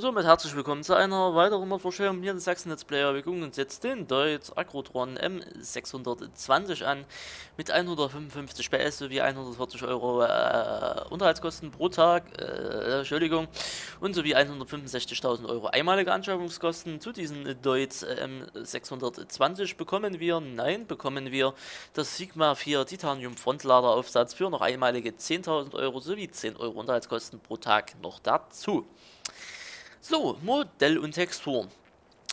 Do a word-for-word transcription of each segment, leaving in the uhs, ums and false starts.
Und somit herzlich willkommen zu einer weiteren Modvorstellung hier in Sachsen Let's Player. Wir gucken uns jetzt den Deutz Agrotron M sechshundertzwanzig an mit hundertfünfundfünfzig P S sowie hundertvierzig Euro äh, Unterhaltskosten pro Tag, äh, Entschuldigung, und sowie hundertfünfundsechzigtausend Euro einmalige Anschaffungskosten. Zu diesem Deutz M sechshundertzwanzig bekommen wir, nein, bekommen wir das Sigma vier Titanium Frontladeraufsatz für noch einmalige zehntausend Euro sowie zehn Euro Unterhaltskosten pro Tag noch dazu. So, Modell und Textur.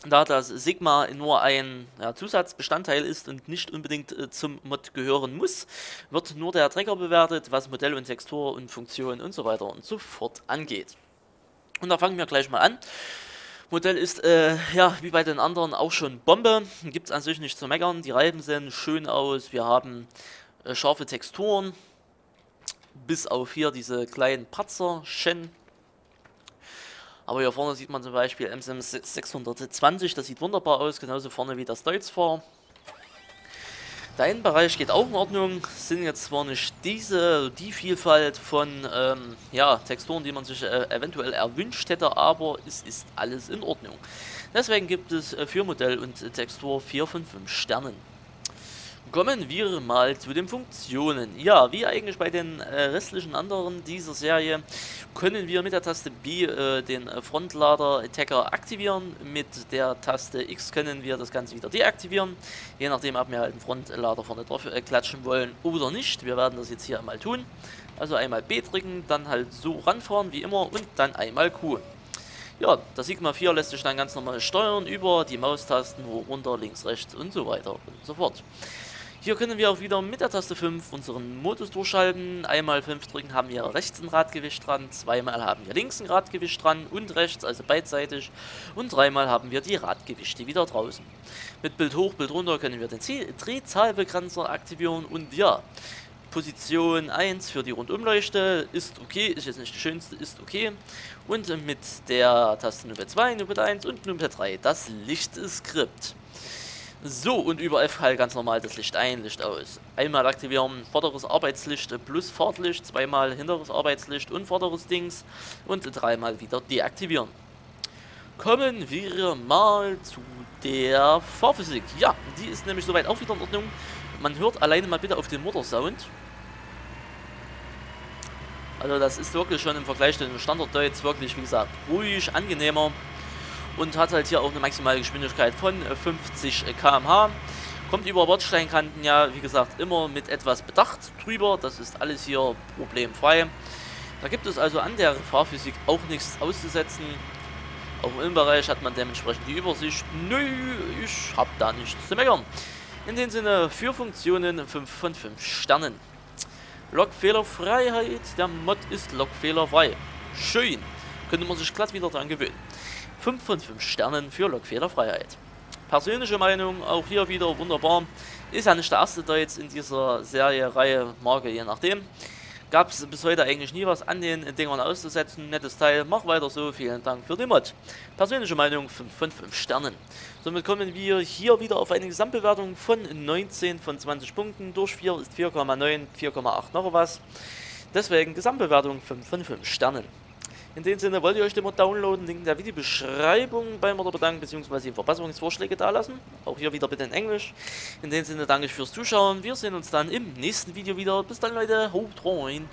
Da das Sigma nur ein ja, Zusatzbestandteil ist und nicht unbedingt äh, zum Mod gehören muss, wird nur der Träger bewertet, was Modell und Textur und Funktion und so weiter und so fort angeht. Und da fangen wir gleich mal an. Modell ist, äh, ja, wie bei den anderen auch schon Bombe. Gibt es an sich nicht zu meckern. Die Reifen sehen schön aus. Wir haben äh, scharfe Texturen. Bis auf hier diese kleinen Patzerchen. Aber hier vorne sieht man zum Beispiel M sechshundertzwanzig, das sieht wunderbar aus, genauso vorne wie das Deutz-Fahr. Der Innenbereich geht auch in Ordnung, sind jetzt zwar nicht diese, die Vielfalt von ähm, ja, Texturen, die man sich äh, eventuell erwünscht hätte, aber es ist alles in Ordnung. Deswegen gibt es äh, für Modell und äh, Textur vier von fünf Sternen. Kommen wir mal zu den Funktionen. Ja, wie eigentlich bei den äh, restlichen anderen dieser Serie können wir mit der Taste B äh, den äh, Frontlader-Attacker aktivieren. Mit der Taste X können wir das Ganze wieder deaktivieren, je nachdem, ob wir halt einen Frontlader vorne drauf äh, klatschen wollen oder nicht. Wir werden das jetzt hier einmal tun. Also einmal B drücken, dann halt so ranfahren wie immer und dann einmal Q. Ja, das Sigma vier lässt sich dann ganz normal steuern über die Maustasten, hoch, runter, links, rechts und so weiter und so fort. Hier können wir auch wieder mit der Taste fünf unseren Modus durchschalten. Einmal fünf drücken, haben wir rechts ein Radgewicht dran, zweimal haben wir links ein Radgewicht dran und rechts, also beidseitig. Und dreimal haben wir die Radgewichte wieder draußen. Mit Bild hoch, Bild runter können wir den Drehzahlbegrenzer aktivieren und ja, Position eins für die Rundumleuchte ist okay, ist jetzt nicht die schönste, ist okay. Und mit der Taste Numpad zwei, Numpad eins und Numpad drei, das Lichtskript. So, und über F halt ganz normal das Licht ein, Licht aus. Einmal aktivieren, vorderes Arbeitslicht plus Fahrtlicht, zweimal hinteres Arbeitslicht und vorderes Dings und dreimal wieder deaktivieren. Kommen wir mal zu der Fahrphysik. Ja, die ist nämlich soweit auch wieder in Ordnung. Man hört alleine mal bitte auf den Motorsound. Also das ist wirklich schon im Vergleich zu dem Standard-Deutz wirklich, wie gesagt, ruhig, angenehmer. Und hat halt hier auch eine maximale Geschwindigkeit von fünfzig Kilometer pro Stunde. Kommt über Bordsteinkanten ja, wie gesagt, immer mit etwas Bedacht drüber. Das ist alles hier problemfrei. Da gibt es also an der Fahrphysik auch nichts auszusetzen. Auch im Innenbereich hat man dementsprechend die Übersicht. Nö, ich hab da nichts zu meckern. In dem Sinne, für Funktionen fünf von fünf Sternen. Logfehlerfreiheit. Der Mod ist logfehlerfrei. Schön. Könnte man sich glatt wieder dran gewöhnen. fünf von fünf Sternen für Logfehlerfreiheit. Persönliche Meinung, auch hier wieder wunderbar. Ist ja nicht der erste Deutz in dieser Serie, Reihe, Marke, je nachdem. Gab es bis heute eigentlich nie was an den Dingern auszusetzen. Nettes Teil, mach weiter so, vielen Dank für den Mod. Persönliche Meinung, fünf von fünf Sternen. Somit kommen wir hier wieder auf eine Gesamtbewertung von neunzehn von zwanzig Punkten. Durch vier ist vier Komma neun, vier Komma acht noch was. Deswegen Gesamtbewertung fünf von fünf Sternen. In dem Sinne, wollt ihr euch den Mod downloaden, Link in der Videobeschreibung beim Mod bedanken, beziehungsweise Verbesserungsvorschläge dalassen. Auch hier wieder bitte in Englisch. In dem Sinne, danke fürs Zuschauen. Wir sehen uns dann im nächsten Video wieder. Bis dann, Leute. Haut rein.